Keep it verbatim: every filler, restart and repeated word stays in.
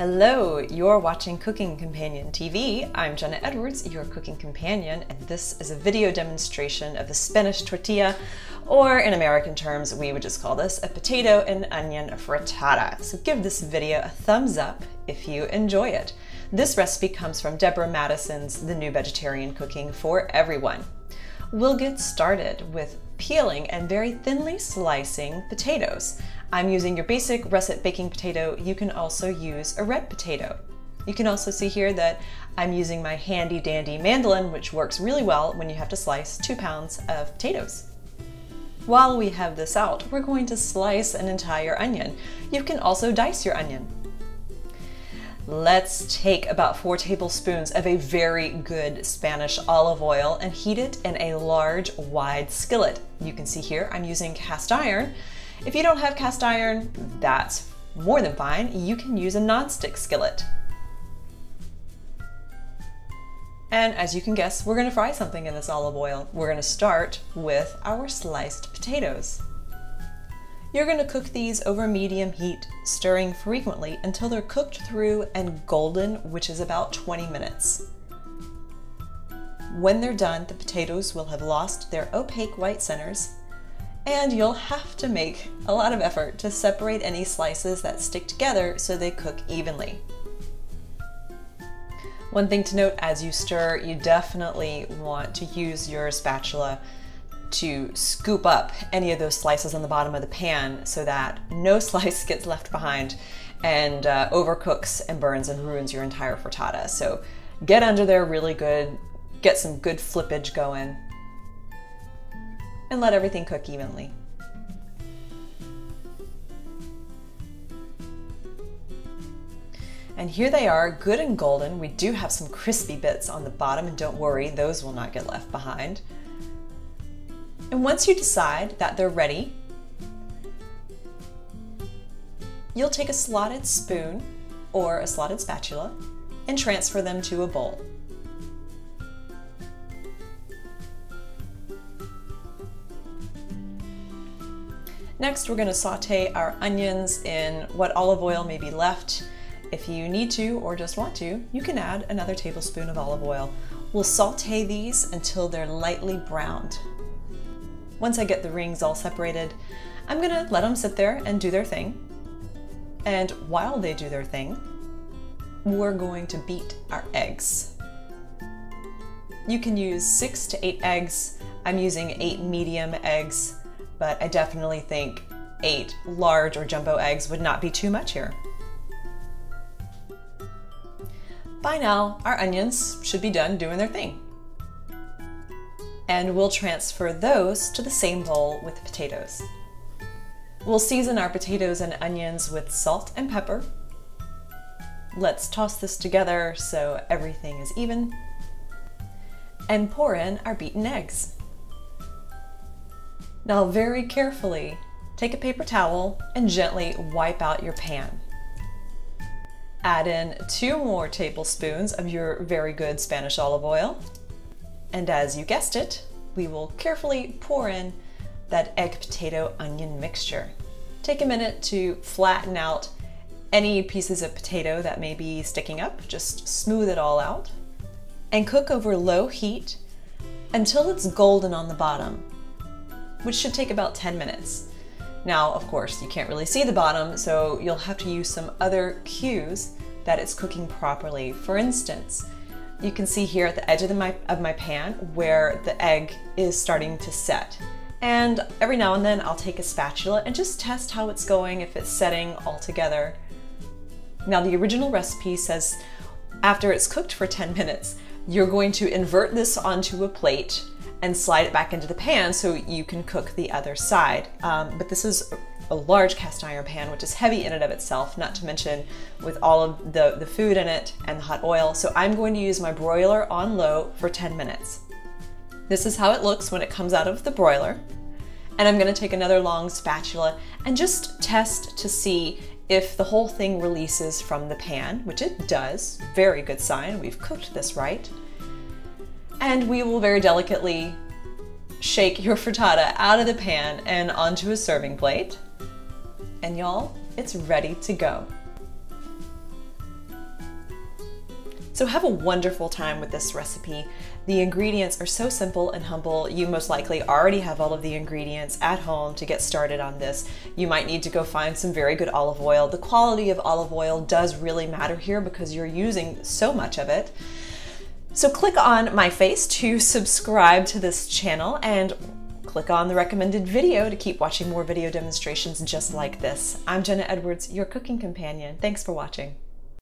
Hello, you're watching Cooking Companion T V. I'm Jenna Edwards, your Cooking Companion, and this is a video demonstration of the Spanish tortilla, or in American terms, we would just call this a potato and onion frittata. So give this video a thumbs up if you enjoy it. This recipe comes from Deborah Madison's The New Vegetarian Cooking for Everyone. We'll get started with peeling and very thinly slicing potatoes. I'm using your basic russet baking potato. You can also use a red potato. You can also see here that I'm using my handy dandy mandolin, which works really well when you have to slice two pounds of potatoes. While we have this out, we're going to slice an entire onion. You can also dice your onion. Let's take about four tablespoons of a very good Spanish olive oil and heat it in a large, wide skillet. You can see here I'm using cast iron. If you don't have cast iron, that's more than fine. You can use a nonstick skillet. And as you can guess, we're going to fry something in this olive oil. We're going to start with our sliced potatoes. You're going to cook these over medium heat, stirring frequently until they're cooked through and golden, which is about twenty minutes. When they're done, the potatoes will have lost their opaque white centers, and you'll have to make a lot of effort to separate any slices that stick together so they cook evenly. One thing to note as you stir, you definitely want to use your spatula to scoop up any of those slices on the bottom of the pan so that no slice gets left behind and uh, overcooks and burns and ruins your entire frittata. So get under there really good, get some good flippage going, and let everything cook evenly. And here they are, good and golden. We do have some crispy bits on the bottom, and don't worry, those will not get left behind. And once you decide that they're ready, you'll take a slotted spoon or a slotted spatula and transfer them to a bowl. Next, we're going to saute our onions in what olive oil may be left. If you need to or just want to, you can add another tablespoon of olive oil. We'll saute these until they're lightly browned. Once I get the rings all separated, I'm going to let them sit there and do their thing. And while they do their thing, we're going to beat our eggs. You can use six to eight eggs. I'm using eight medium eggs, but I definitely think eight large or jumbo eggs would not be too much here. By now, our onions should be done doing their thing. And we'll transfer those to the same bowl with the potatoes. We'll season our potatoes and onions with salt and pepper. Let's toss this together so everything is even. And pour in our beaten eggs. Now very carefully, take a paper towel and gently wipe out your pan. Add in two more tablespoons of your very good Spanish olive oil. And as you guessed it, we will carefully pour in that egg, potato, onion mixture. Take a minute to flatten out any pieces of potato that may be sticking up, just smooth it all out, and cook over low heat until it's golden on the bottom, which should take about ten minutes. Now, of course, you can't really see the bottom, so you'll have to use some other cues that it's cooking properly. For instance, you can see here at the edge of, the, my, of my pan where the egg is starting to set. And every now and then I'll take a spatula and just test how it's going, if it's setting all together. Now the original recipe says after it's cooked for ten minutes, you're going to invert this onto a plate and slide it back into the pan so you can cook the other side. Um, but this is a large cast iron pan, which is heavy in and of itself, not to mention with all of the, the food in it and the hot oil. So I'm going to use my broiler on low for ten minutes. This is how it looks when it comes out of the broiler. And I'm gonna take another long spatula and just test to see if the whole thing releases from the pan, which it does. Very good sign, we've cooked this right. And we will very delicately shake your frittata out of the pan and onto a serving plate. And y'all, it's ready to go. So have a wonderful time with this recipe. The ingredients are so simple and humble. You most likely already have all of the ingredients at home to get started on this. You might need to go find some very good olive oil. The quality of olive oil does really matter here because you're using so much of it. So click on my face to subscribe to this channel and click on the recommended video to keep watching more video demonstrations just like this. I'm Jenna Edwards, your cooking companion. Thanks for watching.